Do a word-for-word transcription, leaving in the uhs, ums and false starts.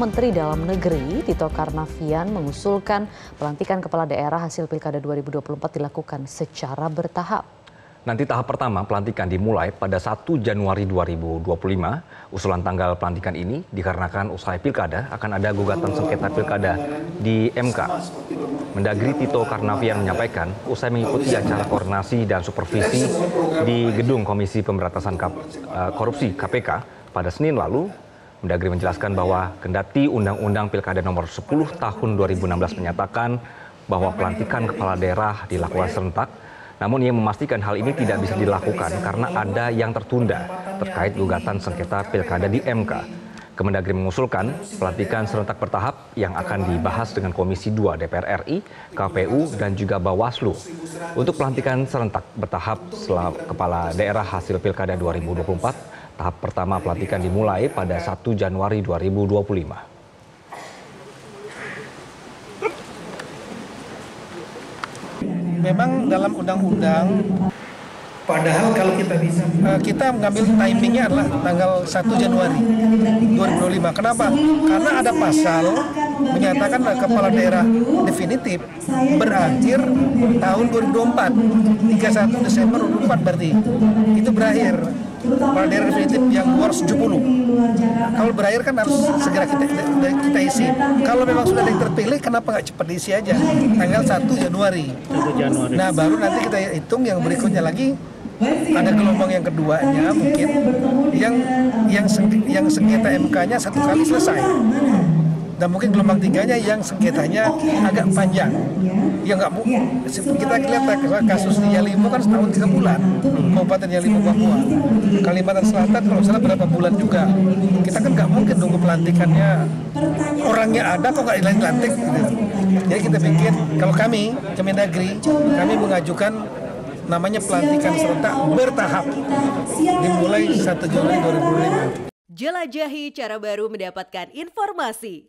Menteri Dalam Negeri Tito Karnavian mengusulkan pelantikan kepala daerah hasil Pilkada dua ribu dua puluh empat dilakukan secara bertahap. Nanti tahap pertama pelantikan dimulai pada satu Januari dua ribu dua puluh lima. Usulan tanggal pelantikan ini dikarenakan usai Pilkada akan ada gugatan sengketa Pilkada di M K. Mendagri Tito Karnavian menyampaikan usai mengikuti acara koordinasi dan supervisi di gedung Komisi Pemberantasan Korupsi K P K pada Senin lalu. Mendagri menjelaskan bahwa kendati Undang-Undang Pilkada Nomor sepuluh tahun dua ribu enam belas menyatakan bahwa pelantikan kepala daerah dilakukan serentak, namun ia memastikan hal ini tidak bisa dilakukan karena ada yang tertunda terkait gugatan sengketa Pilkada di M K. Kemendagri mengusulkan pelantikan serentak bertahap yang akan dibahas dengan Komisi dua D P R R I, K P U, dan juga Bawaslu. Untuk pelantikan serentak bertahap setelah kepala daerah hasil Pilkada dua ribu dua puluh empat, tahap pertama pelantikan dimulai pada satu Januari dua ribu dua puluh lima. Memang dalam undang-undang, padahal kalau kita bisa, kita mengambil timingnya adalah tanggal satu Januari dua ribu dua puluh lima. Kenapa? Karena ada pasal menyatakan kepala daerah definitif berakhir tahun dua ribu dua puluh empat, tiga puluh satu Desember dua ribu dua puluh empat berarti itu berakhir. Kepala daerah definitif yang dua ratus tujuh puluh. Kalau berakhir kan harus segera kita, kita, kita isi. Kalau memang sudah ada yang terpilih, kenapa nggak cepat diisi aja? Tanggal satu Januari. Nah, baru nanti kita hitung yang berikutnya lagi. Ada gelombang yang keduanya mungkin yang yang yang sengketa M K-nya satu kali selesai. Dan mungkin gelombang tiganya yang sengketanya agak panjang. Ya nggak mungkin. Kita lihat kasus di Yalimu kan setahun tiga bulan. Kabupaten Yalimu, Papua. Kalimantan Selatan kalau salah berapa bulan juga. Kita kan nggak mungkin nunggu pelantikannya. Orangnya ada kok nggak dilantik. Gitu. Jadi kita pikir kalau kami, Kemendagri, kami mengajukan namanya pelantikan serentak bertahap. Dimulai satu Juli dua ribu dua puluh lima. Jelajahi cara baru mendapatkan informasi.